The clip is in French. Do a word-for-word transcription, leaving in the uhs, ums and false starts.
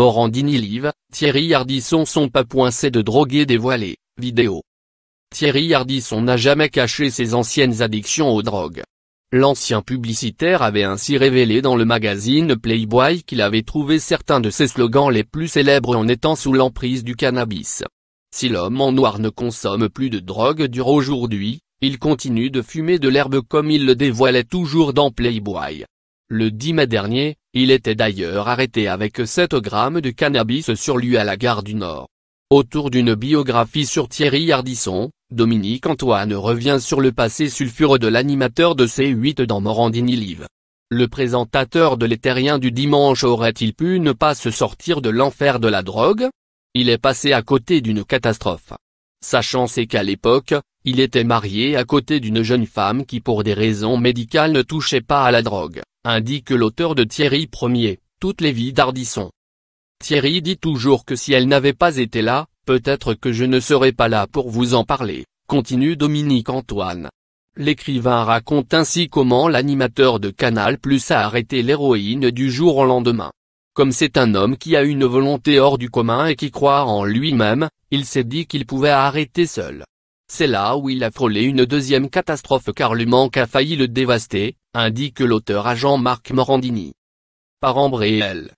Morandini Live, Thierry Ardisson son pas coincé de drogué dévoilé, vidéo. Thierry Ardisson n'a jamais caché ses anciennes addictions aux drogues. L'ancien publicitaire avait ainsi révélé dans le magazine Playboy qu'il avait trouvé certains de ses slogans les plus célèbres en étant sous l'emprise du cannabis. Si l'homme en noir ne consomme plus de drogue dure aujourd'hui, il continue de fumer de l'herbe comme il le dévoilait toujours dans Playboy. Le dix mai dernier, il était d'ailleurs arrêté avec sept grammes de cannabis sur lui à la gare du Nord. Autour d'une biographie sur Thierry Ardisson, Dominique Antoine revient sur le passé sulfureux de l'animateur de C huit dans Morandini Live. Le présentateur de Les terriens du dimanche aurait-il pu ne pas se sortir de l'enfer de la drogue? Il est passé à côté d'une catastrophe. Sa chance est qu'à l'époque, il était marié à côté d'une jeune femme qui pour des raisons médicales ne touchait pas à la drogue, indique l'auteur de Thierry premier, Toutes les vies d'Ardisson. Thierry dit toujours que si elle n'avait pas été là, peut-être que je ne serais pas là pour vous en parler, continue Dominique Antoine. L'écrivain raconte ainsi comment l'animateur de Canal+ a arrêté l'héroïne du jour au lendemain. Comme c'est un homme qui a une volonté hors du commun et qui croit en lui-même, il s'est dit qu'il pouvait arrêter seul. C'est là où il a frôlé une deuxième catastrophe car le manque a failli le dévaster, indique l'auteur à Jean-Marc Morandini. Parents réels.